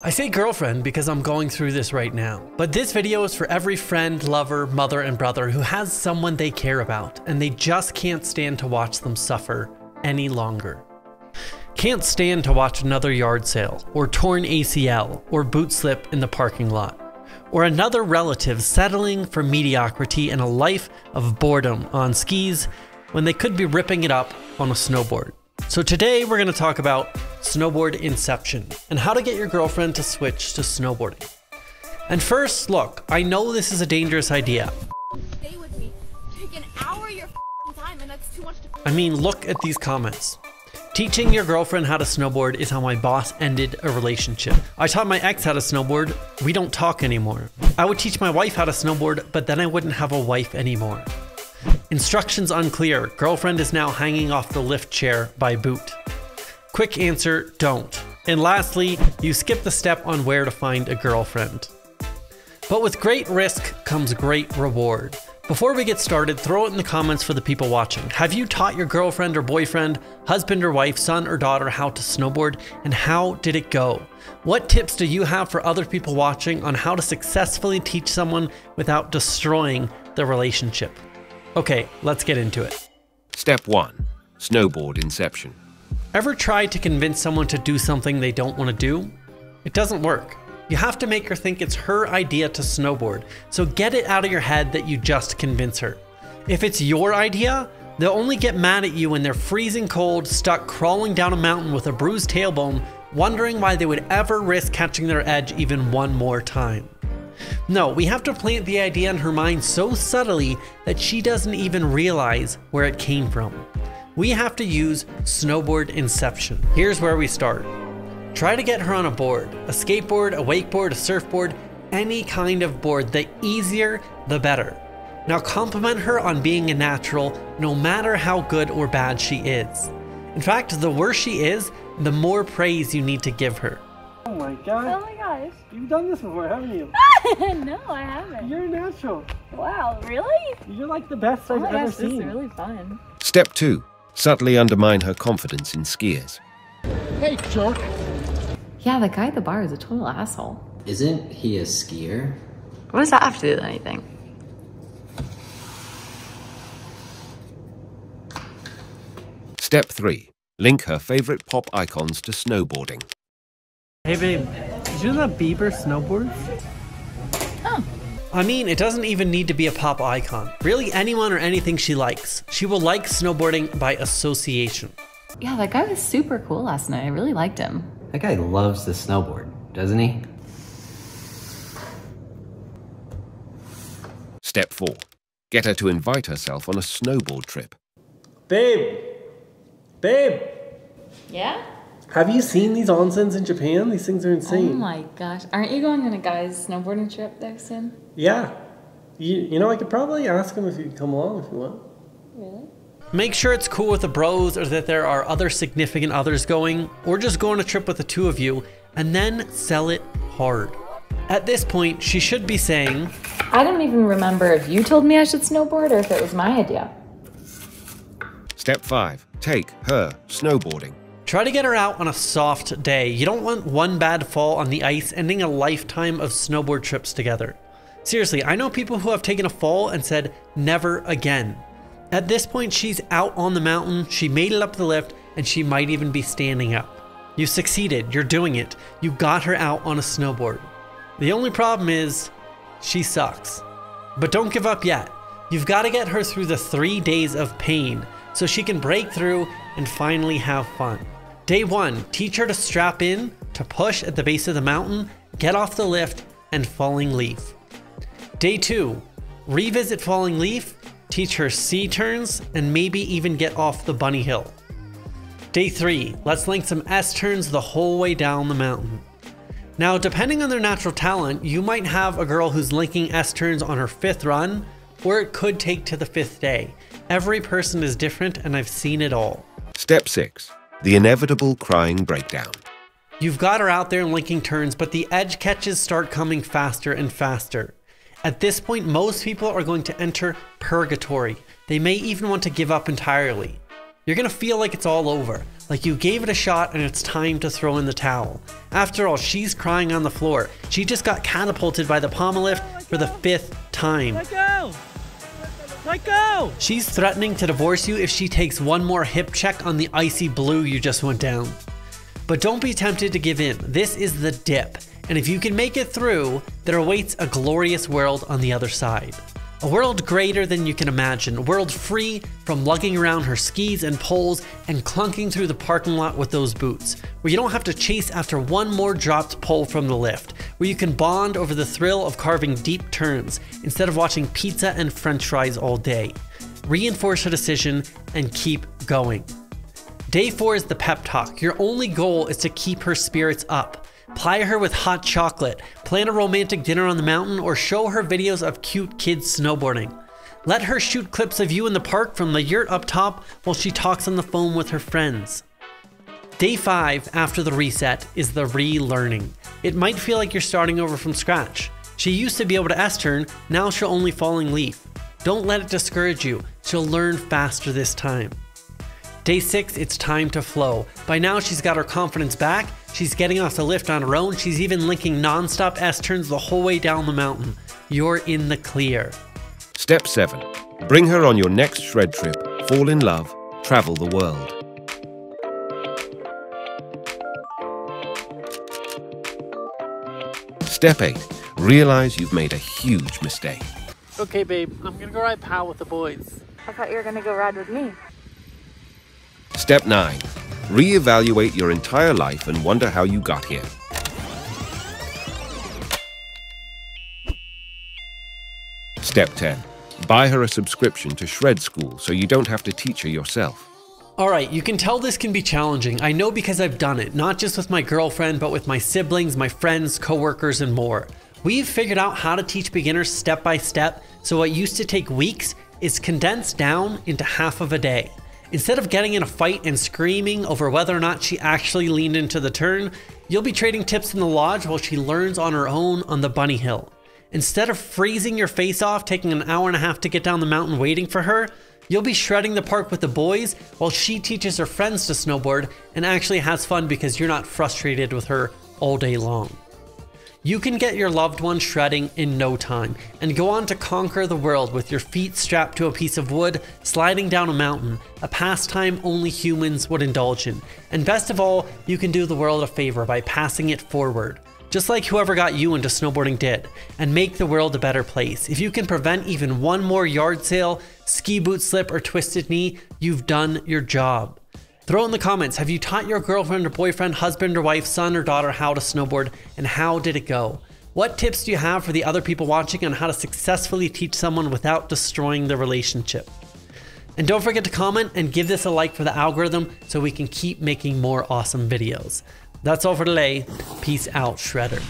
I say girlfriend because I'm going through this right now, but this video is for every friend, lover, mother, and brother who has someone they care about and they just can't stand to watch them suffer any longer. Can't stand to watch another yard sale, or torn ACL, or boot slip in the parking lot, or another relative settling for mediocrity and a life of boredom on skis when they could be ripping it up on a snowboard. So today we're going to talk about snowboard inception and how to get your girlfriend to switch to snowboarding. And first, look, I know this is a dangerous idea. Stay with me. Take an hour of your time, and that's too much to... I mean, look at these comments. Teaching your girlfriend how to snowboard is how my boss ended a relationship. I taught my ex how to snowboard. We don't talk anymore. I would teach my wife how to snowboard, but then I wouldn't have a wife anymore. Instructions unclear. Girlfriend is now hanging off the lift chair by boot. Quick answer, don't. And lastly, you skip the step on where to find a girlfriend. But with great risk comes great reward. Before we get started, throw it in the comments for the people watching. Have you taught your girlfriend or boyfriend, husband or wife, son or daughter how to snowboard, and how did it go? What tips do you have for other people watching on how to successfully teach someone without destroying the relationship? Okay, let's get into it. Step 1. Snowboard inception. Ever try to convince someone to do something they don't want to do? It doesn't work. You have to make her think it's her idea to snowboard, so get it out of your head that you just convince her. If it's your idea, they'll only get mad at you when they're freezing cold, stuck crawling down a mountain with a bruised tailbone, wondering why they would ever risk catching their edge even one more time. No, we have to plant the idea in her mind so subtly that she doesn't even realize where it came from. We have to use snowboard inception. Here's where we start. Try to get her on a board, a skateboard, a wakeboard, a surfboard, any kind of board. The easier, the better. Now compliment her on being a natural, no matter how good or bad she is. In fact, the worse she is, the more praise you need to give her. Oh my God. Oh my gosh. You've done this before, haven't you? No, I haven't. You're a natural. Wow, really? You're like the best I've ever seen. This is really fun. Step 2. Subtly undermine her confidence in skiers. Hey, jerk. Yeah, the guy at the bar is a total asshole. Isn't he a skier? What does that have to do with anything? Step 3. Link her favorite pop icons to snowboarding. Hey babe, did you know that Bieber snowboards? Oh. I mean, it doesn't even need to be a pop icon. Really anyone or anything she likes. She will like snowboarding by association. Yeah, that guy was super cool last night. I really liked him. That guy loves the snowboard, doesn't he? Step 4. Get her to invite herself on a snowboard trip. Babe! Babe! Yeah? Have you seen these onsens in Japan? These things are insane. Oh my gosh. Aren't you going on a guy's snowboarding trip there soon? Yeah. You know, I could probably ask him if he'd come along if you want. Really? Make sure it's cool with the bros or that there are other significant others going, or just go on a trip with the two of you, and then sell it hard. At this point, she should be saying, I don't even remember if you told me I should snowboard or if it was my idea. Step 5. Take her snowboarding. Try to get her out on a soft day. You don't want one bad fall on the ice ending a lifetime of snowboard trips together. Seriously, I know people who have taken a fall and said, never again. At this point, she's out on the mountain, she made it up the lift, and she might even be standing up. You succeeded, you're doing it. You got her out on a snowboard. The only problem is, she sucks. But don't give up yet. You've got to get her through the 3 days of pain so she can break through and finally have fun. Day 1, teach her to strap in, to push at the base of the mountain, get off the lift, and falling leaf. Day 2, revisit falling leaf, teach her C-turns, and maybe even get off the bunny hill. Day 3, let's link some S-turns the whole way down the mountain. Now, depending on their natural talent, you might have a girl who's linking S-turns on her 5th run, or it could take to the 5th day. Every person is different, and I've seen it all. Step 6. The inevitable crying breakdown. You've got her out there linking turns, but the edge catches start coming faster and faster. At this point, most people are going to enter purgatory. They may even want to give up entirely. You're gonna feel like it's all over, like you gave it a shot and it's time to throw in the towel. After all, she's crying on the floor. She just got catapulted by the Pomalift for the 5th time. Let go! Let go! She's threatening to divorce you if she takes one more hip check on the icy blue you just went down. But don't be tempted to give in. This is the dip. And if you can make it through, there awaits a glorious world on the other side. A world greater than you can imagine, a world free from lugging around her skis and poles and clunking through the parking lot with those boots, where you don't have to chase after one more dropped pole from the lift, where you can bond over the thrill of carving deep turns instead of watching pizza and french fries all day. Reinforce her decision and keep going. Day 4 is the pep talk. Your only goal is to keep her spirits up. Ply her with hot chocolate, plan a romantic dinner on the mountain, or show her videos of cute kids snowboarding. Let her shoot clips of you in the park from the yurt up top while she talks on the phone with her friends. Day 5, after the reset, is the relearning. It might feel like you're starting over from scratch. She used to be able to S-turn, now she'll only falling leaf. Don't let it discourage you, she'll learn faster this time. Day 6, it's time to flow. By now she's got her confidence back, she's getting off the lift on her own, she's even linking non-stop S-turns the whole way down the mountain. You're in the clear. Step 7. Bring her on your next shred trip, fall in love, travel the world. Step 8. Realize you've made a huge mistake. Okay babe, I'm gonna go ride pal with the boys. I thought you were gonna go ride with me. Step 9. Reevaluate your entire life and wonder how you got here. Step 10. Buy her a subscription to Shred School so you don't have to teach her yourself. Alright, you can tell this can be challenging. I know because I've done it, not just with my girlfriend, but with my siblings, my friends, coworkers, and more. We've figured out how to teach beginners step by step, so what used to take weeks is condensed down into half of a day. Instead of getting in a fight and screaming over whether or not she actually leaned into the turn, you'll be trading tips in the lodge while she learns on her own on the bunny hill. Instead of freezing your face off, taking an hour and a half to get down the mountain waiting for her, you'll be shredding the park with the boys while she teaches her friends to snowboard and actually has fun because you're not frustrated with her all day long. You can get your loved one shredding in no time and go on to conquer the world with your feet strapped to a piece of wood, sliding down a mountain, a pastime only humans would indulge in. And best of all, you can do the world a favor by passing it forward, just like whoever got you into snowboarding did, and make the world a better place. If you can prevent even one more yard sale, ski boot slip, or twisted knee, you've done your job. Throw in the comments, have you taught your girlfriend or boyfriend, husband or wife, son or daughter how to snowboard, and how did it go? What tips do you have for the other people watching on how to successfully teach someone without destroying the relationship? And don't forget to comment and give this a like for the algorithm so we can keep making more awesome videos. That's all for today. Peace out, Shredder.